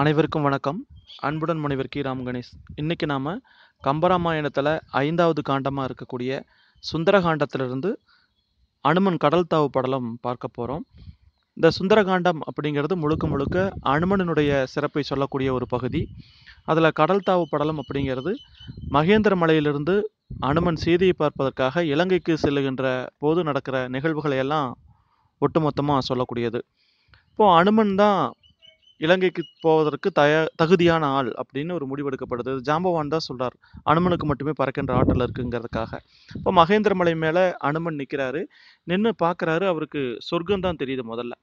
அனைவருக்கும் வணக்கம். அன்புடன் முனைவர் கீராம் கணேஷ். இன்றைக்கி நாம் கம்பராமாயணத்தில் 5வது காண்டமாக இருக்கக்கூடிய சுந்தரகாண்டத்திலிருந்து அனுமன் கடல்தாவுபடலம் பார்க்க போகிறோம். இந்த சுந்தரகாண்டம் அப்படிங்கிறது முழுக்க முழுக்க அனுமனுடைய சிறப்பை சொல்லக்கூடிய ஒரு பகுதி. அதில் கடல்தாவுபடலம் அப்படிங்கிறது மகேந்திரமலையிலிருந்து அனுமன் சீதையை பார்ப்பதற்காக இலங்கைக்கு செல்லுகின்ற போது நடக்கிற நிகழ்வுகளையெல்லாம் ஒட்டுமொத்தமாக சொல்லக்கூடியது. இப்போது அனுமன் தான் இலங்கைக்கு போவதற்கு தகுதியான ஆள் அப்படின்னு ஒரு முடிவெடுக்கப்படுது. ஜாம்பவான் தான் சொல்கிறார், அனுமனுக்கு மட்டுமே பறக்கின்ற ஆற்றல் இருக்குங்கிறதுக்காக. இப்போ மகேந்திரமலை மேலே அனுமன் நிற்கிறாரு, நின்று பார்க்குறாரு, அவருக்கு சொர்க்கம்தான் தெரியுது முதல்ல.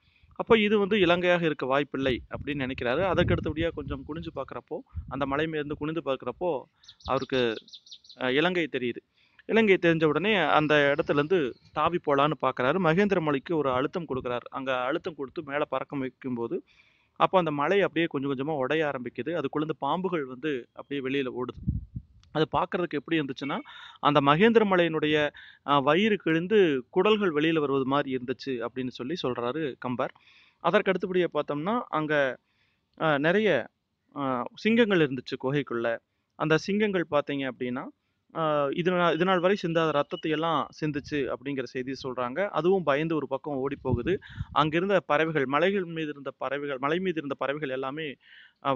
அப்போ இது இலங்கையாக இருக்க வாய்ப்பில்லை அப்படின்னு நினைக்கிறாரு. அதற்கடுத்தபடியாக கொஞ்சம் குனிஞ்சு பார்க்குறப்போ, அந்த மலை மேலிருந்து குனிந்து பார்க்குறப்போ அவருக்கு இலங்கை தெரியுது. இலங்கை தெரிஞ்ச உடனே அந்த இடத்துலேருந்து தாவி போகலான்னு பார்க்குறாரு. மகேந்திரமலைக்கு ஒரு அழுத்தம் கொடுக்குறாரு. அங்கே அழுத்தம் கொடுத்து மேலே பறக்க வைக்கும்போது அப்போ அந்த மலை அப்படியே கொஞ்சம் கொஞ்சமாக உடைய ஆரம்பிக்குது. அதுக்குள்ளேருந்து பாம்புகள் அப்படியே வெளியில் ஓடுது. அது பார்க்குறதுக்கு எப்படி இருந்துச்சுன்னா, அந்த மகேந்திரமலையினுடைய வயிறு கிழிந்து குடல்கள் வெளியில் வருவது மாதிரி இருந்துச்சு அப்படின்னு சொல்கிறாரு கம்பர். அதற்கடுத்தபடியே பார்த்தோம்னா அங்கே நிறைய சிங்கங்கள் இருந்துச்சு குகைக்குள்ளே. அந்த சிங்கங்கள் பார்த்தீங்க அப்படின்னா இதனால் வரை சிந்தாத ரத்தத்தை எல்லாம் சிந்திச்சு அப்படிங்கிற செய்தியை சொல்கிறாங்க. அதுவும் பயந்து ஒரு பக்கம் ஓடி போகுது. அங்கிருந்த பறவைகள், மலை மீது இருந்த பறவைகள் எல்லாமே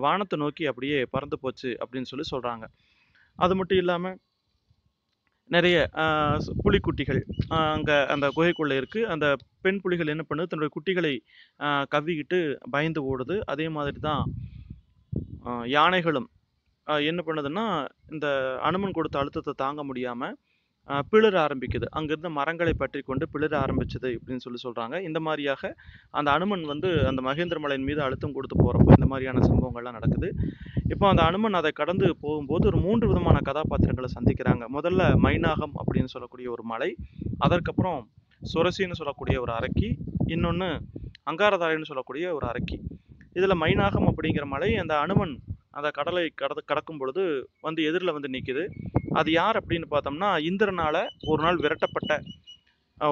வானத்தை நோக்கி அப்படியே பறந்து போச்சு அப்படின்னு சொல்கிறாங்க. அது மட்டும் இல்லாமல் நிறைய புலிக்குட்டிகள் அங்கே அந்த குகைக்குள்ளே இருக்குது. அந்த பெண் புலிகள் என்ன பண்ணுது, தன்னுடைய குட்டிகளை கவ்விக்கிட்டு பயந்து ஓடுது. அதே மாதிரி தான் யானைகளும் என்ன பண்ணுதுன்னா, இந்த அனுமன் கொடுத்த அழுத்தத்தை தாங்க முடியாமல் பிளிர ஆரம்பிக்குது. அங்கேருந்து மரங்களை பற்றி கொண்டு பிளிர ஆரம்பிச்சது இப்படின்னு சொல்கிறாங்க. இந்த மாதிரியாக அந்த அனுமன் அந்த மகேந்திரமலையின் மீது அழுத்தம் கொடுத்து போகிறப்போ இந்த மாதிரியான சம்பவங்கள்லாம் நடக்குது. இப்போ அந்த அனுமன் அதை கடந்து போகும்போது ஒரு 3 விதமான கதாபாத்திரங்களை சந்திக்கிறாங்க. முதல்ல மைநாகம் அப்படின்னு சொல்லக்கூடிய ஒரு மலை, அதற்கப்புறம் சுரசின்னு சொல்லக்கூடிய ஒரு அரக்கி, இன்னொன்று அங்காரதாரைன்னு சொல்லக்கூடிய ஒரு அரக்கி. இதில் மைநாகம் அப்படிங்கிற மலை அந்த அனுமன் அந்த கடலை கடக்கும் பொழுது எதிரில் நிற்கிது. அது யார் அப்படின்னு பார்த்தோம்னா, இந்திரனால் ஒரு நாள் விரட்டப்பட்ட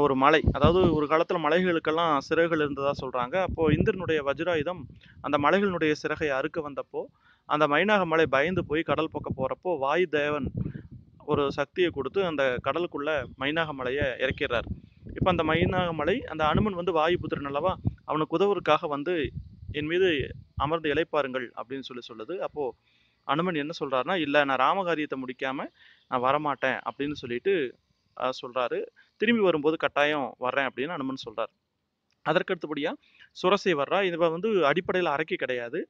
ஒரு மலை. அதாவது ஒரு காலத்தில் மலைகளுக்கெல்லாம் சிறகுகள் இருந்ததாக சொல்கிறாங்க. அப்போது இந்திரனுடைய வஜ்ராயுதம் அந்த மலைகளினுடைய சிறகை அறுக்க வந்தப்போ அந்த மைநாகமலை பயந்து போய் கடல் பக்கம் போகிறப்போ வாயு தேவன் ஒரு சக்தியை கொடுத்து அந்த கடலுக்குள்ளே மைநாகமலையை இறக்கிறார். இப்போ அந்த மைநாகமலை அந்த அனுமன் வாயுபுத்திரன் அல்லவா, அவனுக்கு உதவுறதுக்காக என் மீது அமர்ந்து இளைப்பாருங்கள் அப்படின்னு சொல்லுது. அப்போது அனுமன் என்ன சொல்கிறாருன்னா, இல்லை நான் ராமகாரியத்தை முடிக்காமல் நான் வரமாட்டேன் அப்படின்னு சொல்லிட்டு சொல்கிறாரு. திரும்பி வரும்போது கட்டாயம் வர்றேன் அப்படின்னு அனுமன் சொல்கிறார். அதற்கடுத்தபடியாக சுரசை வர்றா. இவ அடிப்படையில் அரக்கி கிடையாது.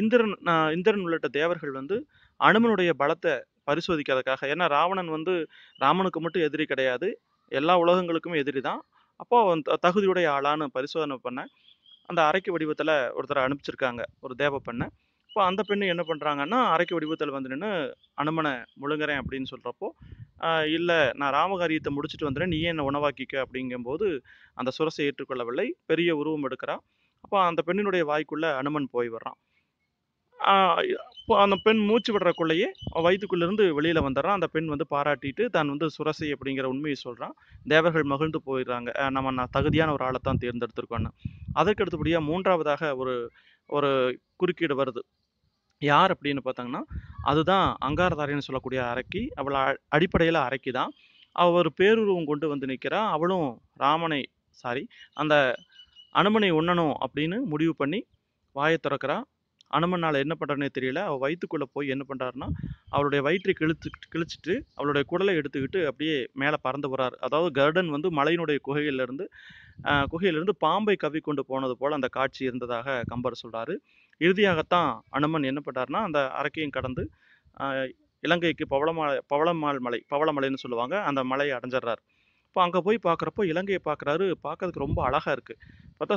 இந்திரன் உள்ளிட்ட தேவர்கள் அனுமனுடைய பலத்தை பரிசோதிக்கிறதுக்காக, ஏன்னா ராவணன் ராமனுக்கு மட்டும் எதிரி கிடையாது, எல்லா உலகங்களுக்குமே எதிரி தான். அப்போது அவன் தகுதியுடைய ஆளான்னு பரிசோதனை பண்ண அந்த அரைக்கு வடிவத்தில் ஒருத்தரை அனுப்பிச்சிருக்காங்க, ஒரு தேவ பெண்ணை. இப்போ அந்த பெண்ணு என்ன பண்ணுறாங்கன்னா, அரைக்கு வடிவத்தில் நின்று அனுமனை முழுங்குறேன் அப்படின்னு சொல்கிறப்போ, இல்லை நான் ராமகாரியத்தை முடிச்சுட்டு வந்துடுறேன், நீயே என்னை உணவாக்கிக்க அப்படிங்கும்போது அந்த சுரசை ஏற்றுக்கொள்ளவில்லை, பெரிய உருவம் எடுக்கிறா. அப்போ அந்த பெண்ணினுடைய வாய்க்குள்ளே அனுமன் போய் வர்றான். இப்போ அந்த பெண் மூச்சு விடுறக்குள்ளேயே வயிற்றுக்குள்ளேருந்து வெளியில் வந்துடுறான். அந்த பெண் பாராட்டிட்டு தான் சுரசை அப்படிங்கிற உண்மையை சொல்கிறான். தேவர்கள் மகிழ்ந்து போயிடுறாங்க, நான் தகுதியான ஒரு ஆளை தான் தேர்ந்தெடுத்திருக்கோன்னு. அதற்கடுத்தபடியாக 3வதாக ஒரு குறுக்கீடு வருது. யார் அப்படின்னு பார்த்தாங்கன்னா, அதுதான் அங்காரதாரின்னு சொல்லக்கூடிய அரக்கி. அவளை அடிப்படையில் அரக்கி தான். அவள் ஒரு பேருருவம் கொண்டு நிற்கிறா. அவளும் அந்த அனுமனை உண்ணணும் அப்படின்னு முடிவு பண்ணி வாயை திறக்கிறா. அனுமனால் என்ன பண்ணுறனே தெரியல. அவள் வயிற்றுக்குள்ளே போய் என்ன பண்ணுறாருன்னா, அவளுடைய வயிற்றை கிழிச்சிட்டு அவளுடைய குடலை எடுத்துக்கிட்டு அப்படியே மேலே பறந்து போகிறார். அதாவது கருடன் மலையினுடைய குகையிலிருந்து பாம்பை கவி கொண்டு போனது போல் அந்த காட்சி இருந்ததாக கம்பர் சொல்கிறாரு. இறுதியாகத்தான் அனுமன் என்ன பண்ணுறாருனா, அந்த அரக்கையும் கடந்து இலங்கைக்கு பவளமலைன்னு சொல்லுவாங்க, அந்த மலையை அடைஞ்சிடுறார். இப்போ அங்கே போய் பார்க்குறப்போ இலங்கையை பார்க்குறாரு. பார்க்கறதுக்கு ரொம்ப அழகாக இருக்குது. பார்த்தா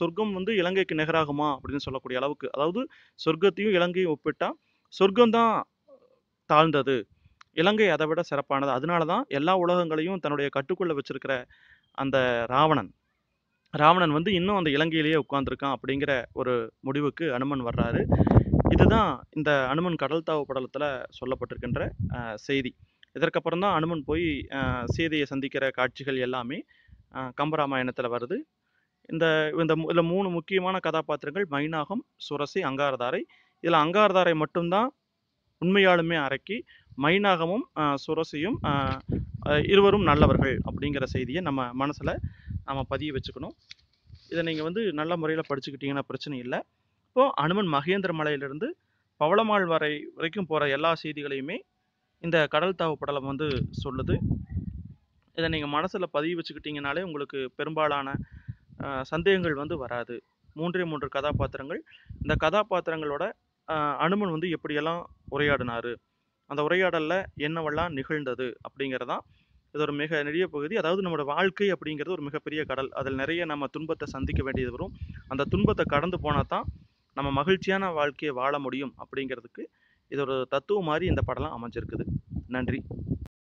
சொர்க்கம் இலங்கைக்கு நிகராகுமா அப்படின்னு சொல்லக்கூடிய அளவுக்கு, அதாவது சொர்க்கத்தையும் இலங்கையும் ஒப்பிட்டால் சொர்க்கம்தான் தாழ்ந்தது, இலங்கை அதை விட சிறப்பானது. அதனால தான் எல்லா உலகங்களையும் தன்னுடைய கட்டுக்குள்ளே வச்சிருக்கிற அந்த ராவணன் இன்னும் அந்த இலங்கையிலேயே உட்கார்ந்துருக்கான் அப்படிங்கிற ஒரு முடிவுக்கு அனுமன் வர்றாரு. இதுதான் இந்த அனுமன் கடல்தாவுபடலத்தில் சொல்லப்பட்டிருக்கின்ற செய்தி. இதற்கப்புறம் தான் அனுமன் போய் சீதையை சந்திக்கிற காட்சிகள் எல்லாமே கம்பராமாயணத்தில் வருது. இந்த மூணு முக்கியமான கதாபாத்திரங்கள் மைநாகம், சுரசி, அங்காரதாரை. இதில் அங்காரதாரை மட்டும்தான் உண்மையாலுமே அரக்கி. மைநாகமும் சுரசியும் இருவரும் நல்லவர்கள் அப்படிங்கிற செய்தியை நம்ம மனசில் நம்ம பதிய வச்சுக்கணும். இதை நீங்கள் வந்து நல்ல முறையில் படிச்சுக்கிட்டிங்கன்னா பிரச்சனை இல்லை. இப்போது அனுமன் மகேந்திரமலையிலிருந்து பவளமாள் வரைக்கும் போகிற எல்லா செய்திகளையுமே இந்த கடல்தாவுபடலம் வந்து சொல்லுது. இதை நீங்கள் மனசில் பதிய வச்சுக்கிட்டிங்கனாலே உங்களுக்கு பெரும்பாலான சந்தேகங்கள் வந்து வராது. 3 கதாபாத்திரங்கள். இந்த கதாபாத்திரங்களோட அனுமன் வந்து எப்படியெல்லாம் உரையாடினார், அந்த உரையாடலில் என்னவெல்லாம் நிகழ்ந்தது அப்படிங்கிறதான் இது ஒரு மிக நிறைய பகுதி. அதாவது நம்மளோட வாழ்க்கை அப்படிங்கிறது ஒரு மிகப்பெரிய கடல். அதில் நிறைய நம்ம துன்பத்தை சந்திக்க வேண்டியது வரும். அந்த துன்பத்தை கடந்து போனால் தான் நம்ம மகிழ்ச்சியான வாழ்க்கையை வாழ முடியும் அப்படிங்கிறதுக்கு இது ஒரு தத்துவம் மாதிரி இந்த படலாம் அமைஞ்சிருக்குது. நன்றி.